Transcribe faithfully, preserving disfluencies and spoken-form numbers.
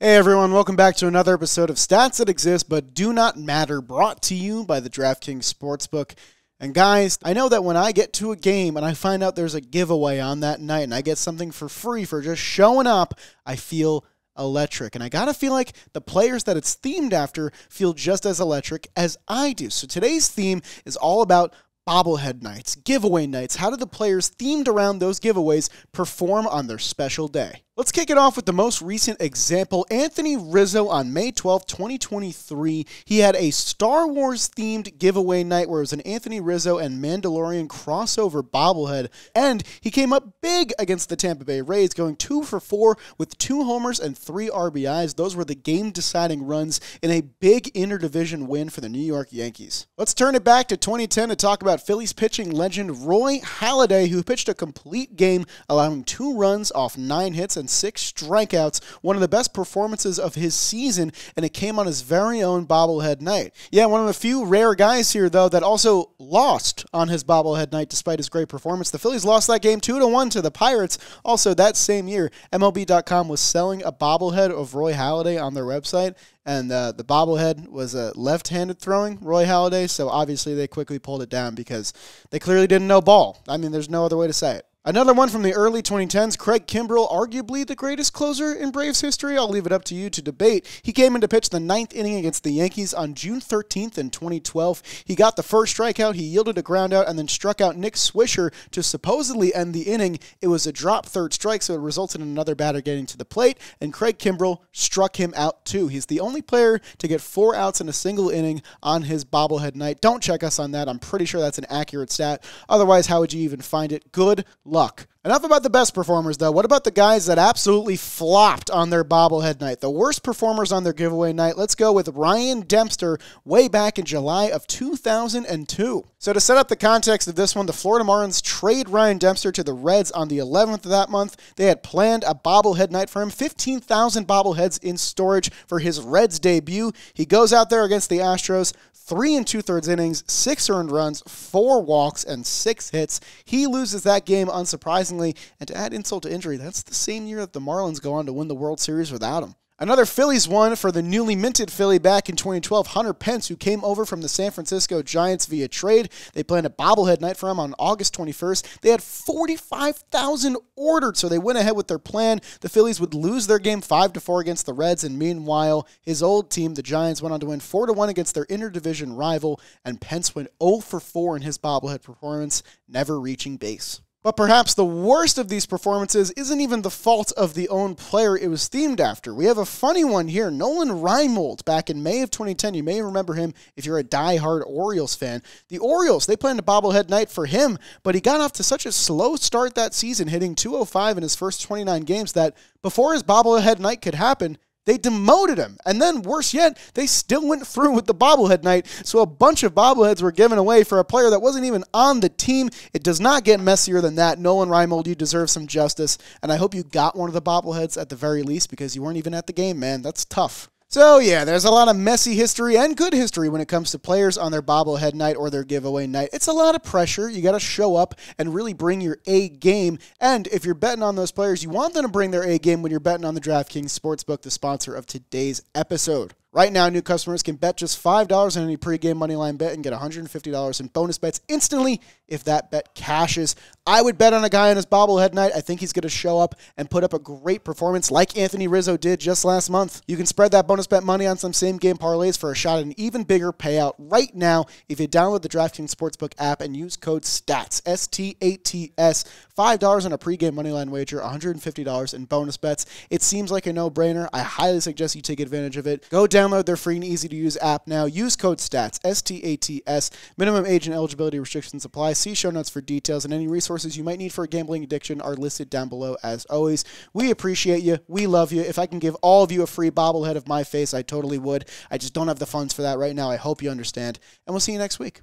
Hey everyone, welcome back to another episode of Stats That Exist But Do Not Matter, brought to you by the DraftKings Sportsbook. And guys, I know that when I get to a game and I find out there's a giveaway on that night and I get something for free for just showing up, I feel electric. And I gotta feel like the players that it's themed after feel just as electric as I do. So today's theme is all about bobblehead nights, giveaway nights. How do the players themed around those giveaways perform on their special day? Let's kick it off with the most recent example. Anthony Rizzo on May twelfth, twenty twenty-three, he had a Star Wars themed giveaway night where it was an Anthony Rizzo and Mandalorian crossover bobblehead, and he came up big against the Tampa Bay Rays, going two for four with two homers and three R B Is. Those were the game deciding runs in a big interdivision win for the New York Yankees. Let's turn it back to twenty ten to talk about Phillies pitching legend Roy Halladay, who pitched a complete game, allowing two runs off nine hits and six strikeouts, one of the best performances of his season, and it came on his very own bobblehead night. Yeah, one of the few rare guys here, though, that also lost on his bobblehead night despite his great performance. The Phillies lost that game two to one to the Pirates. Also, that same year, M L B dot com was selling a bobblehead of Roy Halladay on their website, and uh, the bobblehead was a uh, left-handed throwing Roy Halladay, so obviously they quickly pulled it down because they clearly didn't know ball. I mean, there's no other way to say it. Another one from the early twenty tens, Craig Kimbrel, arguably the greatest closer in Braves history. I'll leave it up to you to debate. He came in to pitch the ninth inning against the Yankees on June thirteenth in twenty twelve. He got the first strikeout, he yielded a groundout, and then struck out Nick Swisher to supposedly end the inning. It was a drop third strike, so it resulted in another batter getting to the plate, and Craig Kimbrel struck him out too. He's the only player to get four outs in a single inning on his bobblehead night. Don't check us on that. I'm pretty sure that's an accurate stat. Otherwise, how would you even find it? Good luck. Luck. Enough about the best performers, though. What about the guys that absolutely flopped on their bobblehead night? The worst performers on their giveaway night. Let's go with Ryan Dempster way back in July of two thousand two. So to set up the context of this one, the Florida Marlins trade Ryan Dempster to the Reds on the eleventh of that month. They had planned a bobblehead night for him, fifteen thousand bobbleheads in storage for his Reds debut. He goes out there against the Astros, three and two-thirds innings, six earned runs, four walks, and six hits. He loses that game, unsurprisingly, and to add insult to injury, that's the same year that the Marlins go on to win the World Series without him. Another Phillies one for the newly minted Philly back in twenty twelve, Hunter Pence, who came over from the San Francisco Giants via trade. They planned a bobblehead night for him on August twenty-first. They had forty-five thousand ordered, so they went ahead with their plan. The Phillies would lose their game five to four against the Reds, and meanwhile, his old team, the Giants, went on to win four to one against their interdivision rival, and Pence went oh for four in his bobblehead performance, never reaching base. But perhaps the worst of these performances isn't even the fault of the own player it was themed after. We have a funny one here. Nolan Reimold back in May of twenty ten. You may remember him if you're a diehard Orioles fan. The Orioles, they planned a bobblehead night for him, but he got off to such a slow start that season, hitting two oh five in his first twenty-nine games, that before his bobblehead night could happen, they demoted him. And then, worse yet, they still went through with the bobblehead night, so a bunch of bobbleheads were given away for a player that wasn't even on the team. It does not get messier than that. Nolan Reimold, you deserve some justice, and I hope you got one of the bobbleheads at the very least, because you weren't even at the game, man. That's tough. So, yeah, there's a lot of messy history and good history when it comes to players on their bobblehead night or their giveaway night. It's a lot of pressure. You got to show up and really bring your A game. And if you're betting on those players, you want them to bring their A game when you're betting on the DraftKings Sportsbook, the sponsor of today's episode. Right now, new customers can bet just five dollars on any pregame moneyline bet and get one hundred fifty dollars in bonus bets instantly if that bet cashes. I would bet on a guy on his bobblehead night. I think he's going to show up and put up a great performance like Anthony Rizzo did just last month. You can spread that bonus bet money on some same-game parlays for a shot at an even bigger payout right now if you download the DraftKings Sportsbook app and use code STATS, S T A T S, five dollars on a pregame moneyline wager, one hundred fifty dollars in bonus bets. It seems like a no-brainer. I highly suggest you take advantage of it. Go down. Download their free and easy-to-use app now. Use code STATS, S T A T S. Minimum age and eligibility restrictions apply. See show notes for details, and any resources you might need for a gambling addiction are listed down below as always. We appreciate you. We love you. If I can give all of you a free bobblehead of my face, I totally would. I just don't have the funds for that right now. I hope you understand, and we'll see you next week.